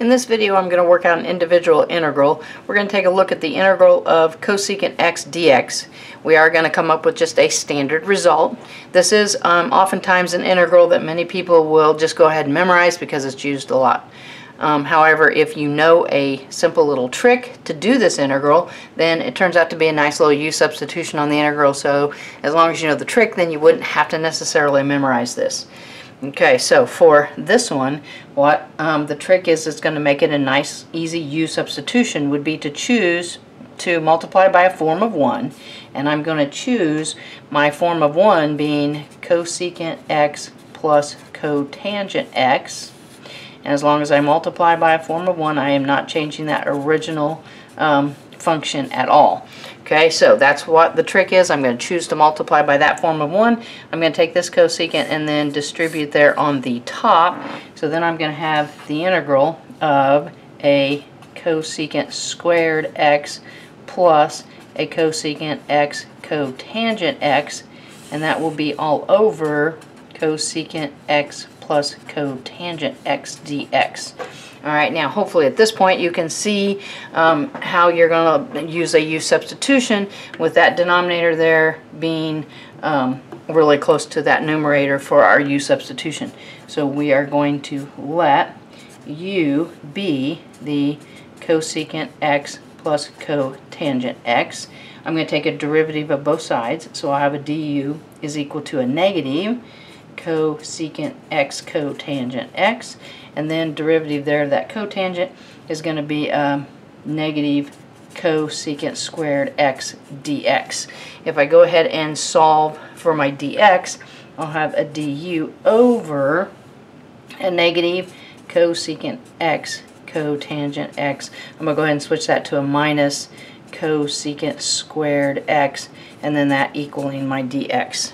In this video I'm going to work out an individual integral. We're going to take a look at the integral of cosecant x dx. We are going to come up with just a standard result. This is oftentimes an integral that many people will just go ahead and memorize because it's used a lot. However, if you know a simple little trick to do this integral, then it turns out to be a nice little u substitution on the integral. So as long as you know the trick, then you wouldn't have to necessarily memorize this. Okay, so for this one, what the trick is that's going to make it a nice, easy u substitution would be to choose to multiply by a form of 1. And I'm going to choose my form of 1 being cosecant x plus cotangent x. And as long as I multiply by a form of 1, I am not changing that original function at all. Okay, so that's what the trick is. I'm going to choose to multiply by that form of 1. I'm going to take this cosecant and then distribute there on the top. So then I'm going to have the integral of a cosecant squared x plus a cosecant x cotangent x, and that will be all over cosecant x plus cotangent x dx. Alright, now hopefully at this point you can see how you're going to use a u substitution with that denominator there being really close to that numerator for our u substitution. So we are going to let u be the cosecant x plus cotangent x. I'm going to take a derivative of both sides, so I'll have a du is equal to a negative cosecant x cotangent x, and then derivative there of that cotangent is going to be negative cosecant squared x dx. If I go ahead and solve for my dx, I'll have a du over a negative cosecant x cotangent x. I'm going to go ahead and switch that to a minus cosecant squared x, and then that equaling my dx.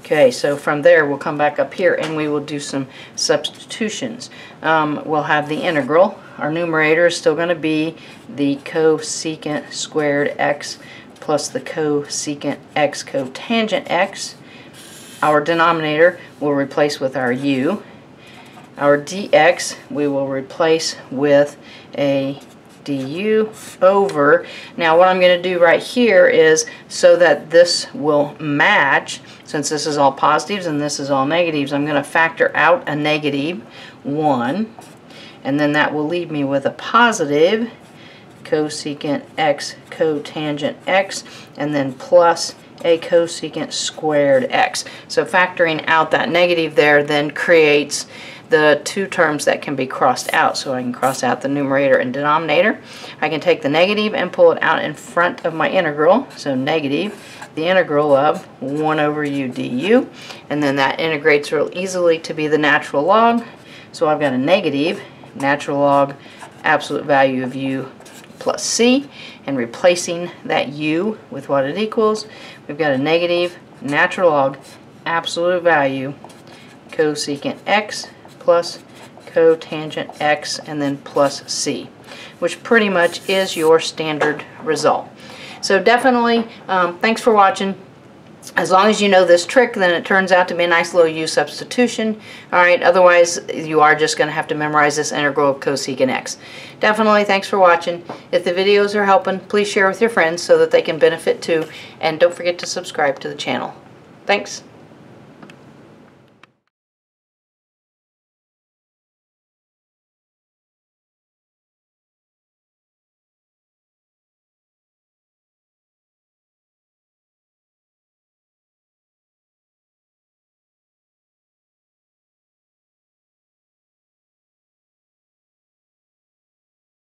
Okay, so from there we'll come back up here and we will do some substitutions. We'll have the integral. Our numerator is still going to be the cosecant squared x plus the cosecant x cotangent x. Our denominator we'll replace with our u. Our dx we will replace with a du over. Now what I'm going to do right here is, so that this will match, since this is all positives and this is all negatives, I'm going to factor out a negative 1, and then that will leave me with a positive cosecant x cotangent x, and then plus a cosecant squared x. So factoring out that negative there then creates the two terms that can be crossed out. So I can cross out the numerator and denominator. I can take the negative and pull it out in front of my integral. So negative the integral of 1 over u du, and then that integrates real easily to be the natural log. So I've got a negative natural log absolute value of u plus c, and replacing that u with what it equals, we've got a negative natural log absolute value cosecant x plus cotangent x, and then plus c, which pretty much is your standard result. So definitely, thanks for watching. As long as you know this trick, then it turns out to be a nice little u substitution. All right, otherwise you are just going to have to memorize this integral of cosecant x. Definitely, thanks for watching. If the videos are helping, please share with your friends so that they can benefit too. And don't forget to subscribe to the channel. Thanks.